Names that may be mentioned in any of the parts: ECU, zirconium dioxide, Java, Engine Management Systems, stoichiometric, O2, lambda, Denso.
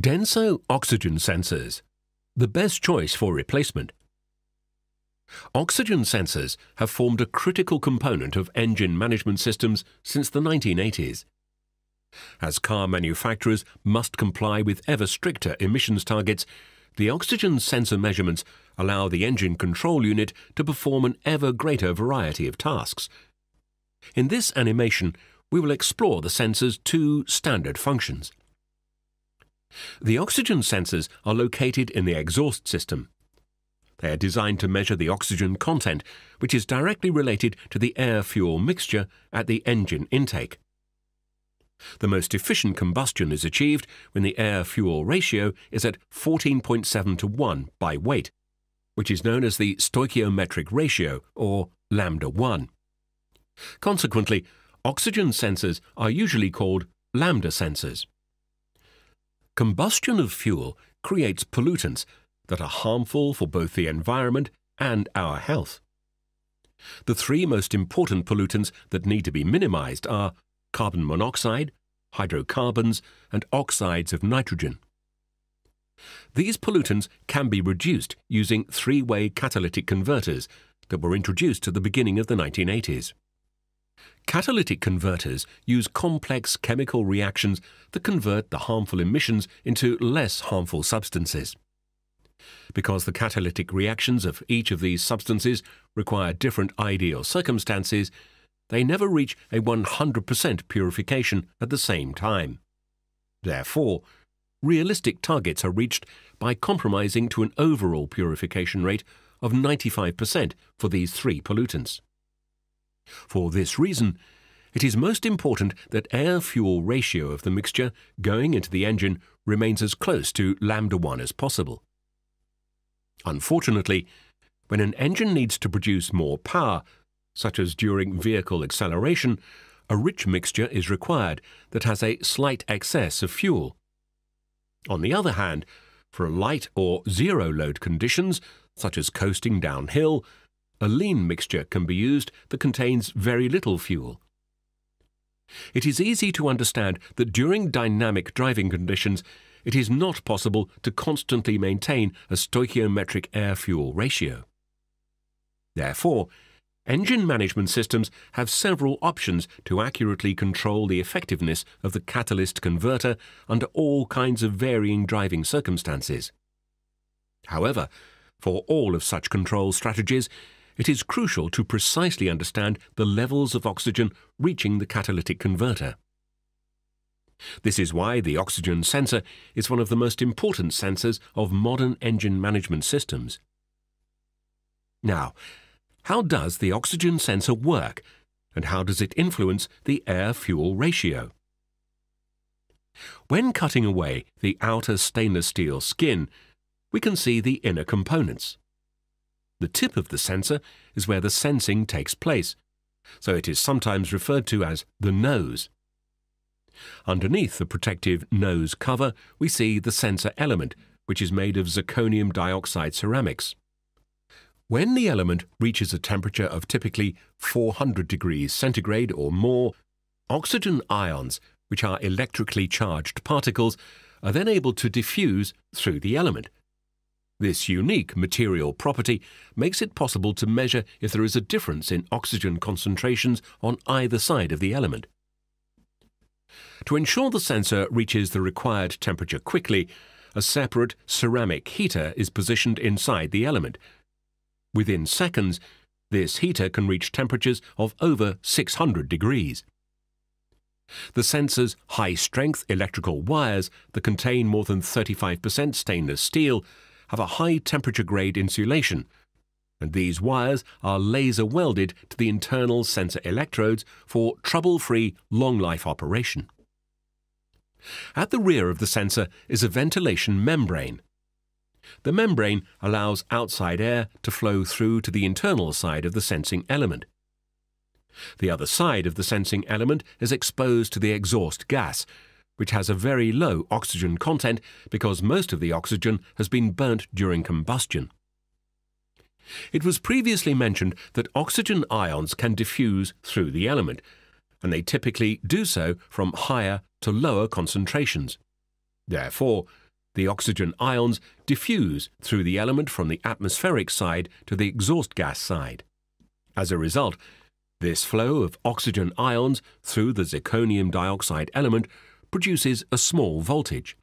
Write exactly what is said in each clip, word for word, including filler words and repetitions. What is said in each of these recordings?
Denso oxygen sensors, the best choice for replacement. Oxygen sensors have formed a critical component of engine management systems since the nineteen eighties. As car manufacturers must comply with ever stricter emissions targets, the oxygen sensor measurements allow the engine control unit to perform an ever greater variety of tasks. In this animation, we will explore the sensor's two standard functions. The oxygen sensors are located in the exhaust system. They are designed to measure the oxygen content, which is directly related to the air-fuel mixture at the engine intake. The most efficient combustion is achieved when the air-fuel ratio is at fourteen point seven to one by weight, which is known as the stoichiometric ratio, or lambda one. Consequently, oxygen sensors are usually called lambda sensors. Combustion of fuel creates pollutants that are harmful for both the environment and our health. The three most important pollutants that need to be minimized are carbon monoxide, hydrocarbons, and oxides of nitrogen. These pollutants can be reduced using three-way catalytic converters that were introduced at the beginning of the nineteen eighties. Catalytic converters use complex chemical reactions that convert the harmful emissions into less harmful substances. Because the catalytic reactions of each of these substances require different ideal circumstances, they never reach a one hundred percent purification at the same time. Therefore, realistic targets are reached by compromising to an overall purification rate of ninety-five percent for these three pollutants. For this reason, it is most important that air-fuel ratio of the mixture going into the engine remains as close to lambda one as possible. Unfortunately, when an engine needs to produce more power, such as during vehicle acceleration, a rich mixture is required that has a slight excess of fuel. On the other hand, for light or zero load conditions, such as coasting downhill, a lean mixture can be used that contains very little fuel. It is easy to understand that during dynamic driving conditions, it is not possible to constantly maintain a stoichiometric air-fuel ratio. Therefore, engine management systems have several options to accurately control the effectiveness of the catalyst converter under all kinds of varying driving circumstances. However, for all of such control strategies, it is crucial to precisely understand the levels of oxygen reaching the catalytic converter. This is why the oxygen sensor is one of the most important sensors of modern engine management systems. Now, how does the oxygen sensor work, and how does it influence the air-fuel ratio? When cutting away the outer stainless steel skin, we can see the inner components. The tip of the sensor is where the sensing takes place, so it is sometimes referred to as the nose. Underneath the protective nose cover, we see the sensor element, which is made of zirconium dioxide ceramics. When the element reaches a temperature of typically four hundred degrees centigrade or more, oxygen ions, which are electrically charged particles, are then able to diffuse through the element. This unique material property makes it possible to measure if there is a difference in oxygen concentrations on either side of the element. To ensure the sensor reaches the required temperature quickly, a separate ceramic heater is positioned inside the element. Within seconds, this heater can reach temperatures of over six hundred degrees. The sensor's high-strength electrical wires that contain more than thirty-five percent stainless steel have a high temperature-grade insulation, and these wires are laser-welded to the internal sensor electrodes for trouble-free, long-life operation. At the rear of the sensor is a ventilation membrane. The membrane allows outside air to flow through to the internal side of the sensing element. The other side of the sensing element is exposed to the exhaust gas, which has a very low oxygen content because most of the oxygen has been burnt during combustion. It was previously mentioned that oxygen ions can diffuse through the element, and they typically do so from higher to lower concentrations. Therefore, The oxygen ions diffuse through the element from the atmospheric side to the exhaust gas side. As a result, this flow of oxygen ions through the zirconium dioxide element produces a small voltage.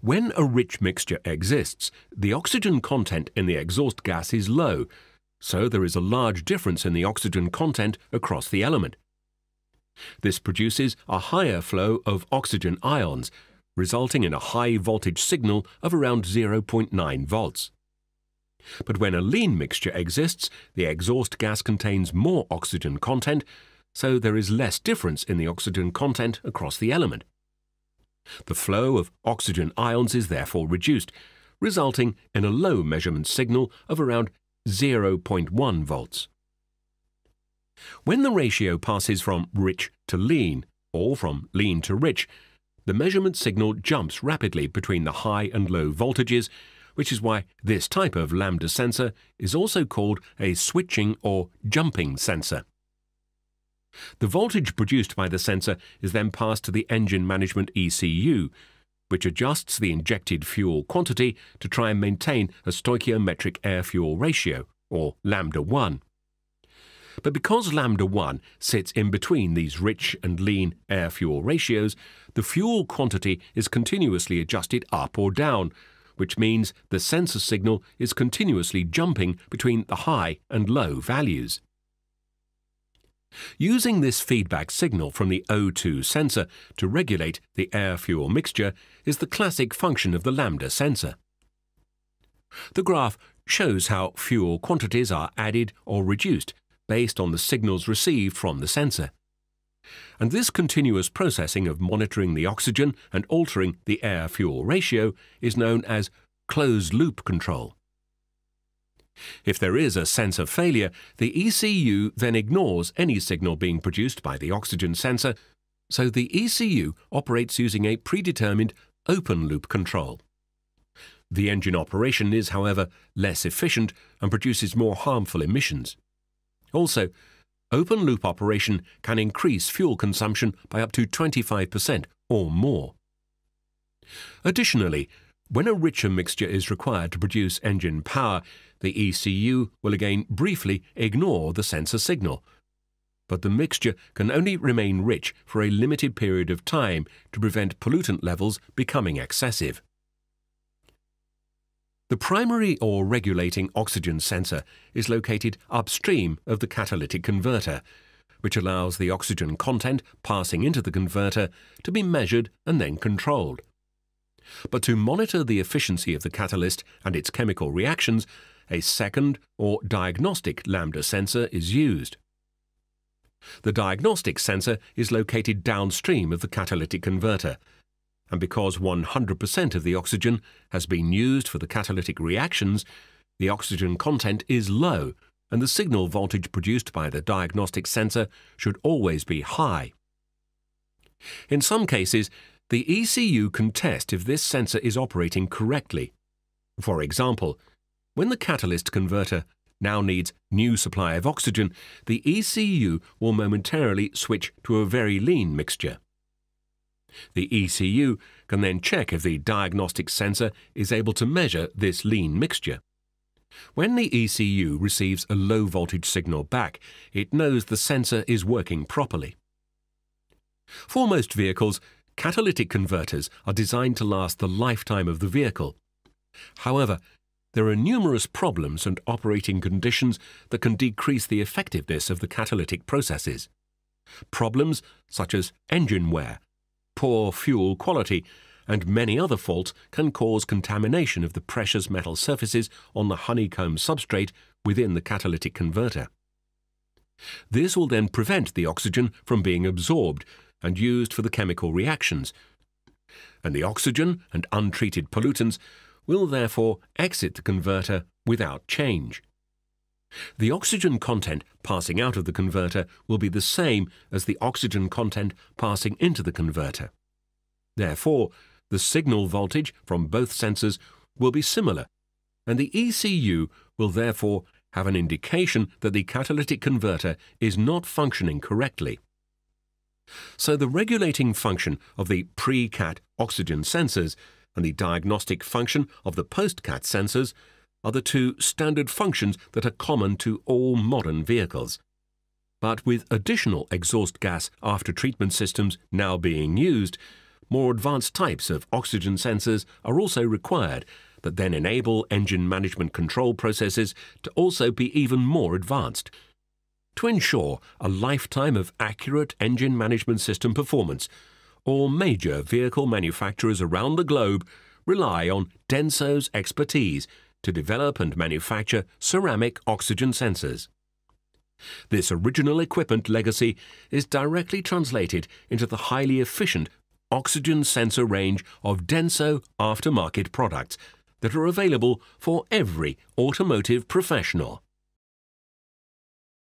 When a rich mixture exists, the oxygen content in the exhaust gas is low, so there is a large difference in the oxygen content across the element. This produces a higher flow of oxygen ions, resulting in a high voltage signal of around zero point nine volts. But when a lean mixture exists, the exhaust gas contains more oxygen content, so there is less difference in the oxygen content across the element. The flow of oxygen ions is therefore reduced, resulting in a low measurement signal of around zero point one volts. When the ratio passes from rich to lean, or from lean to rich, the measurement signal jumps rapidly between the high and low voltages, which is why this type of lambda sensor is also called a switching or jumping sensor. The voltage produced by the sensor is then passed to the engine management E C U, which adjusts the injected fuel quantity to try and maintain a stoichiometric air-fuel ratio, or lambda one. But because lambda one sits in between these rich and lean air-fuel ratios, the fuel quantity is continuously adjusted up or down, which means the sensor signal is continuously jumping between the high and low values. Using this feedback signal from the O two sensor to regulate the air-fuel mixture is the classic function of the lambda sensor. The graph shows how fuel quantities are added or reduced based on the signals received from the sensor. And this continuous processing of monitoring the oxygen and altering the air-fuel ratio is known as closed-loop control. If there is a sensor failure, the E C U then ignores any signal being produced by the oxygen sensor, so the E C U operates using a predetermined open-loop control. The engine operation is, however, less efficient and produces more harmful emissions. Also, open-loop operation can increase fuel consumption by up to twenty-five percent or more. Additionally, when a richer mixture is required to produce engine power, the E C U will again briefly ignore the sensor signal. But the mixture can only remain rich for a limited period of time to prevent pollutant levels becoming excessive. The primary or regulating oxygen sensor is located upstream of the catalytic converter, which allows the oxygen content passing into the converter to be measured and then controlled. But to monitor the efficiency of the catalyst and its chemical reactions, a second or diagnostic lambda sensor is used. The diagnostic sensor is located downstream of the catalytic converter, and because one hundred percent of the oxygen has been used for the catalytic reactions, the oxygen content is low and the signal voltage produced by the diagnostic sensor should always be high. In some cases, the E C U can test if this sensor is operating correctly. For example, when the catalyst converter now needs new supply of oxygen, the E C U will momentarily switch to a very lean mixture. The E C U can then check if the diagnostic sensor is able to measure this lean mixture. When the E C U receives a low voltage signal back, it knows the sensor is working properly. For most vehicles, catalytic converters are designed to last the lifetime of the vehicle. However, there are numerous problems and operating conditions that can decrease the effectiveness of the catalytic processes. Problems such as engine wear, poor fuel quality, and many other faults can cause contamination of the precious metal surfaces on the honeycomb substrate within the catalytic converter. This will then prevent the oxygen from being absorbed and used for the chemical reactions, and the oxygen and untreated pollutants will therefore exit the converter without change. The oxygen content passing out of the converter will be the same as the oxygen content passing into the converter. Therefore, the signal voltage from both sensors will be similar, and the E C U will therefore have an indication that the catalytic converter is not functioning correctly. So the regulating function of the pre-C A T oxygen sensors and the diagnostic function of the post-C A T sensors are the two standard functions that are common to all modern vehicles. But with additional exhaust gas after-treatment systems now being used, more advanced types of oxygen sensors are also required that then enable engine management control processes to also be even more advanced. To ensure a lifetime of accurate engine management system performance, all major vehicle manufacturers around the globe rely on Denso's expertise to develop and manufacture ceramic oxygen sensors. This original equipment legacy is directly translated into the highly efficient oxygen sensor range of Denso aftermarket products that are available for every automotive professional.